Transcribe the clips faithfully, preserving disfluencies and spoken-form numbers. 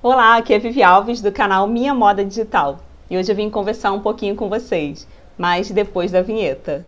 Olá, aqui é Vivi Alves do canal Minha Moda Digital e hoje eu vim conversar um pouquinho com vocês, mas depois da vinheta.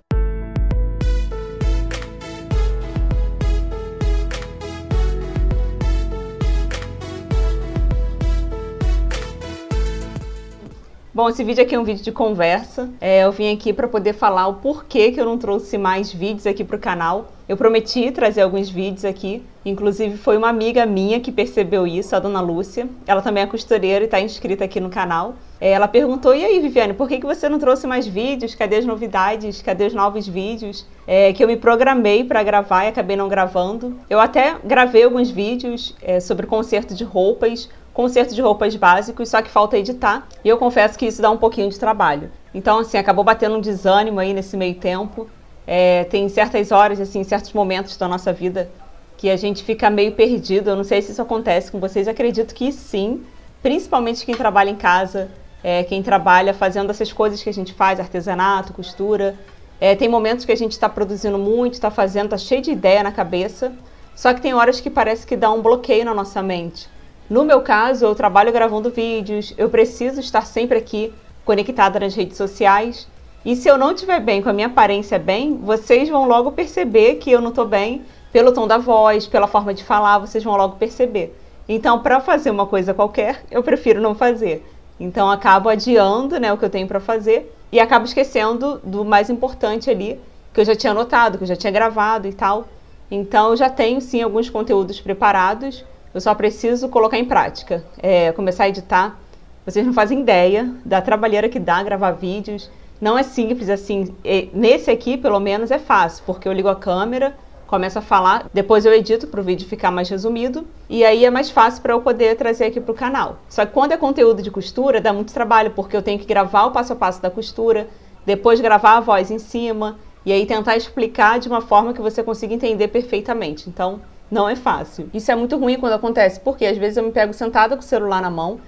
Bom, esse vídeo aqui é um vídeo de conversa. É, eu vim aqui para poder falar o porquê que eu não trouxe mais vídeos aqui para o canal. Eu prometi trazer alguns vídeos aqui. Inclusive, foi uma amiga minha que percebeu isso, a Dona Lúcia. Ela também é costureira e está inscrita aqui no canal. É, ela perguntou, e aí, Viviane, por que, que você não trouxe mais vídeos? Cadê as novidades? Cadê os novos vídeos? É, que eu me programei para gravar e acabei não gravando. Eu até gravei alguns vídeos é, sobre conserto de roupas, conserto de roupas básicos, só que falta editar. E eu confesso que isso dá um pouquinho de trabalho. Então, assim, acabou batendo um desânimo aí nesse meio tempo. É, tem certas horas, assim, certos momentos da nossa vida que a gente fica meio perdido. Eu não sei se isso acontece com vocês, acredito que sim. Principalmente quem trabalha em casa, é, quem trabalha fazendo essas coisas que a gente faz, artesanato, costura. É, tem momentos que a gente está produzindo muito, está fazendo, está cheio de ideia na cabeça. Só que tem horas que parece que dá um bloqueio na nossa mente. No meu caso, eu trabalho gravando vídeos, eu preciso estar sempre aqui conectada nas redes sociais. E se eu não estiver bem, com a minha aparência bem, vocês vão logo perceber que eu não estou bem pelo tom da voz, pela forma de falar, vocês vão logo perceber. Então, para fazer uma coisa qualquer, eu prefiro não fazer. Então, acabo adiando, né, o que eu tenho para fazer e acabo esquecendo do mais importante ali, que eu já tinha anotado, que eu já tinha gravado e tal. Então, eu já tenho, sim, alguns conteúdos preparados. Eu só preciso colocar em prática, é, começar a editar. Vocês não fazem ideia da trabalheira que dá gravar vídeos. Não é simples assim. Nesse aqui, pelo menos, é fácil, porque eu ligo a câmera, começo a falar, depois eu edito para o vídeo ficar mais resumido, e aí é mais fácil para eu poder trazer aqui para o canal. Só que quando é conteúdo de costura, dá muito trabalho, porque eu tenho que gravar o passo a passo da costura, depois gravar a voz em cima, e aí tentar explicar de uma forma que você consiga entender perfeitamente. Então, não é fácil. Isso é muito ruim quando acontece, porque às vezes eu me pego sentada com o celular na mão,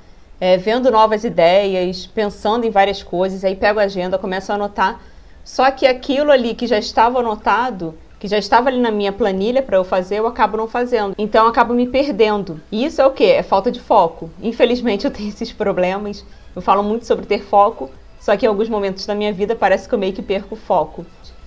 é, vendo novas ideias, pensando em várias coisas, aí pego a agenda, começo a anotar. Só que aquilo ali que já estava anotado, que já estava ali na minha planilha para eu fazer, eu acabo não fazendo. Então eu acabo me perdendo. E isso é o quê? É falta de foco. Infelizmente eu tenho esses problemas. Eu falo muito sobre ter foco, só que em alguns momentos da minha vida parece que eu meio que perco o foco.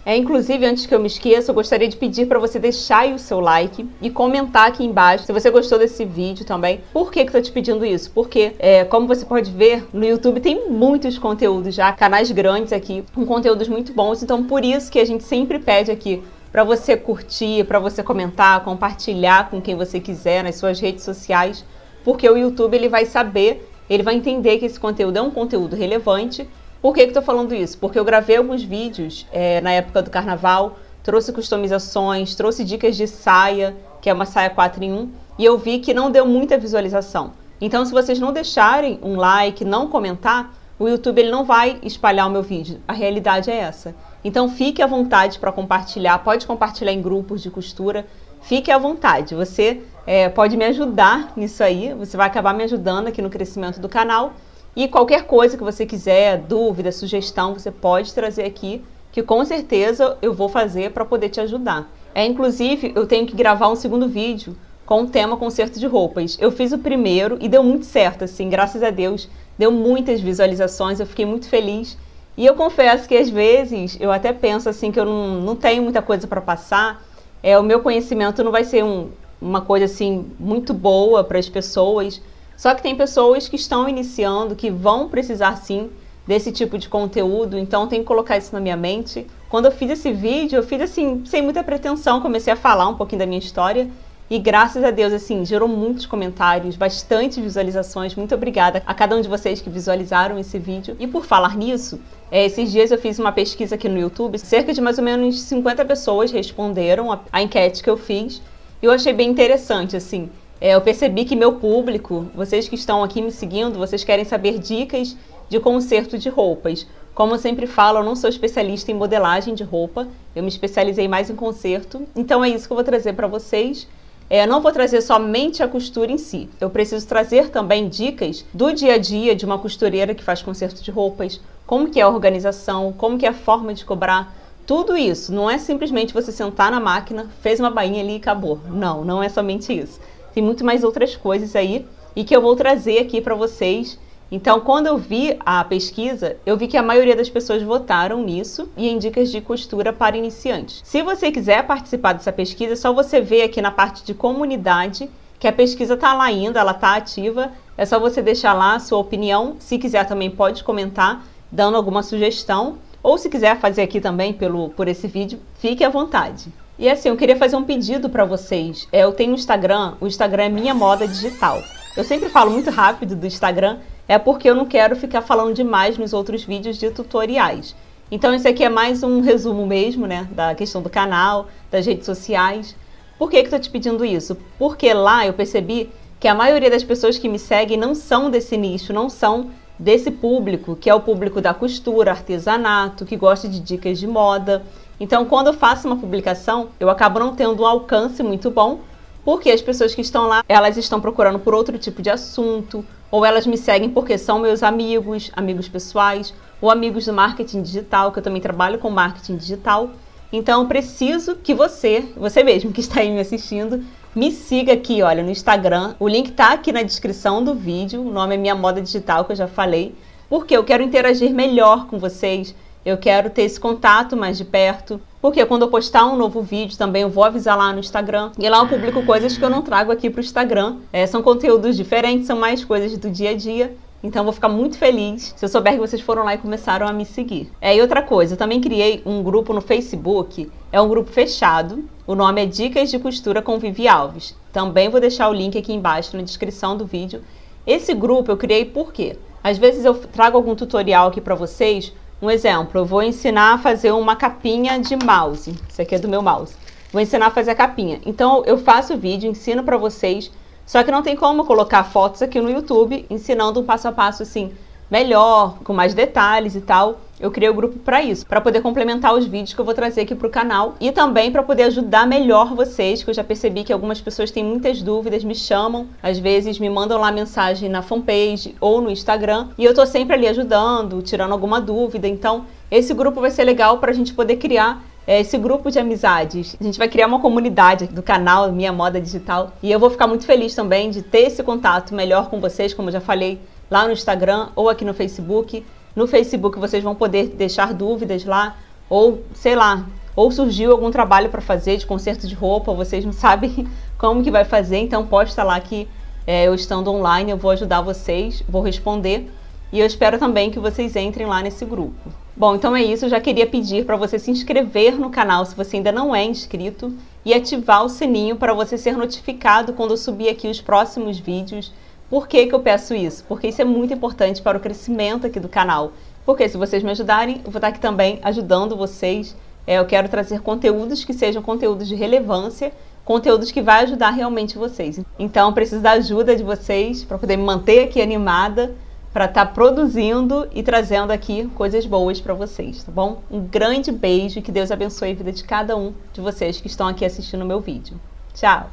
É, inclusive, antes que eu me esqueça, eu gostaria de pedir para você deixar aí o seu like e comentar aqui embaixo se você gostou desse vídeo também. Por que que eu tô te pedindo isso? Porque, é, como você pode ver, no YouTube tem muitos conteúdos já, canais grandes aqui, com conteúdos muito bons. Então, por isso que a gente sempre pede aqui para você curtir, para você comentar, compartilhar com quem você quiser nas suas redes sociais, porque o YouTube ele vai saber, ele vai entender que esse conteúdo é um conteúdo relevante. Por que que eu tô falando isso? Porque eu gravei alguns vídeos é, na época do carnaval, trouxe customizações, trouxe dicas de saia, que é uma saia quatro em um, e eu vi que não deu muita visualização. Então, se vocês não deixarem um like, não comentar, o YouTube ele não vai espalhar o meu vídeo. A realidade é essa. Então, fique à vontade para compartilhar, pode compartilhar em grupos de costura, fique à vontade. Você é, pode me ajudar nisso aí, você vai acabar me ajudando aqui no crescimento do canal. E qualquer coisa que você quiser, dúvida, sugestão, você pode trazer aqui, que com certeza eu vou fazer para poder te ajudar. É, inclusive, eu tenho que gravar um segundo vídeo com o tema conserto de roupas. Eu fiz o primeiro e deu muito certo, assim, graças a Deus. Deu muitas visualizações, eu fiquei muito feliz. E eu confesso que às vezes eu até penso assim que eu não, não tenho muita coisa para passar. É, o meu conhecimento não vai ser um, uma coisa assim muito boa para as pessoas. Só que tem pessoas que estão iniciando, que vão precisar sim desse tipo de conteúdo, então tem que colocar isso na minha mente. Quando eu fiz esse vídeo, eu fiz assim, sem muita pretensão, comecei a falar um pouquinho da minha história e graças a Deus, assim, gerou muitos comentários, bastante visualizações, muito obrigada a cada um de vocês que visualizaram esse vídeo. E por falar nisso, é, esses dias eu fiz uma pesquisa aqui no YouTube, cerca de mais ou menos cinquenta pessoas responderam a, a enquete que eu fiz e eu achei bem interessante, assim. É, eu percebi que meu público, vocês que estão aqui me seguindo, vocês querem saber dicas de conserto de roupas. Como eu sempre falo, eu não sou especialista em modelagem de roupa, eu me especializei mais em conserto. Então é isso que eu vou trazer para vocês. É, eu não vou trazer somente a costura em si, eu preciso trazer também dicas do dia a dia de uma costureira que faz conserto de roupas, como que é a organização, como que é a forma de cobrar. Tudo isso, não é simplesmente você sentar na máquina, fez uma bainha ali e acabou. Não, não é somente isso. Tem muito mais outras coisas aí e que eu vou trazer aqui para vocês. Então, quando eu vi a pesquisa, eu vi que a maioria das pessoas votaram nisso e em dicas de costura para iniciantes. Se você quiser participar dessa pesquisa, é só você ver aqui na parte de comunidade, que a pesquisa está lá ainda, ela está ativa. É só você deixar lá a sua opinião. Se quiser também pode comentar, dando alguma sugestão. Ou se quiser fazer aqui também pelo, por esse vídeo, fique à vontade. E assim, eu queria fazer um pedido para vocês. É, eu tenho um Instagram, o Instagram é Minha Moda Digital. Eu sempre falo muito rápido do Instagram, é porque eu não quero ficar falando demais nos outros vídeos de tutoriais. Então esse aqui é mais um resumo mesmo, né, da questão do canal, das redes sociais. Por que que eu tô te pedindo isso? Porque lá eu percebi que a maioria das pessoas que me seguem não são desse nicho, não são desse público, que é o público da costura, artesanato, que gosta de dicas de moda. Então, quando eu faço uma publicação, eu acabo não tendo um alcance muito bom, porque as pessoas que estão lá, elas estão procurando por outro tipo de assunto, ou elas me seguem porque são meus amigos, amigos pessoais, ou amigos do marketing digital, que eu também trabalho com marketing digital. Então, eu preciso que você, você mesmo que está aí me assistindo, me siga aqui, olha, no Instagram. O link tá aqui na descrição do vídeo, o nome é Minha Moda Digital, que eu já falei, porque eu quero interagir melhor com vocês, eu quero ter esse contato mais de perto, porque quando eu postar um novo vídeo também eu vou avisar lá no Instagram. E lá eu publico coisas que eu não trago aqui para o Instagram. É, são conteúdos diferentes, são mais coisas do dia a dia. Então eu vou ficar muito feliz se eu souber que vocês foram lá e começaram a me seguir. É, e outra coisa, eu também criei um grupo no Facebook, é um grupo fechado, o nome é Dicas de Costura com Vivi Alves. Também vou deixar o link aqui embaixo na descrição do vídeo. Esse grupo eu criei porque às vezes eu trago algum tutorial aqui para vocês. Um exemplo, eu vou ensinar a fazer uma capinha de mouse. Isso aqui é do meu mouse. Vou ensinar a fazer a capinha. Então, eu faço o vídeo, ensino para vocês. Só que não tem como colocar fotos aqui no YouTube, ensinando um passo a passo, assim, melhor, com mais detalhes e tal. Eu criei o grupo para isso, para poder complementar os vídeos que eu vou trazer aqui pro canal. E também para poder ajudar melhor vocês, que eu já percebi que algumas pessoas têm muitas dúvidas, me chamam. Às vezes me mandam lá mensagem na fanpage ou no Instagram. E eu tô sempre ali ajudando, tirando alguma dúvida. Então, esse grupo vai ser legal para a gente poder criar esse grupo de amizades. A gente vai criar uma comunidade do canal Minha Moda Digital. E eu vou ficar muito feliz também de ter esse contato melhor com vocês, como eu já falei, lá no Instagram ou aqui no Facebook. No Facebook vocês vão poder deixar dúvidas lá, ou sei lá, ou surgiu algum trabalho para fazer de conserto de roupa, vocês não sabem como que vai fazer, então posta lá que é, eu estando online eu vou ajudar vocês, vou responder. E eu espero também que vocês entrem lá nesse grupo. Bom, então é isso. Eu já queria pedir para você se inscrever no canal se você ainda não é inscrito e ativar o sininho para você ser notificado quando eu subir aqui os próximos vídeos. Por que que eu peço isso? Porque isso é muito importante para o crescimento aqui do canal. Porque se vocês me ajudarem, eu vou estar aqui também ajudando vocês. É, eu quero trazer conteúdos que sejam conteúdos de relevância, conteúdos que vai ajudar realmente vocês. Então, eu preciso da ajuda de vocês para poder me manter aqui animada, para estar produzindo e trazendo aqui coisas boas para vocês, tá bom? Um grande beijo e que Deus abençoe a vida de cada um de vocês que estão aqui assistindo o meu vídeo. Tchau!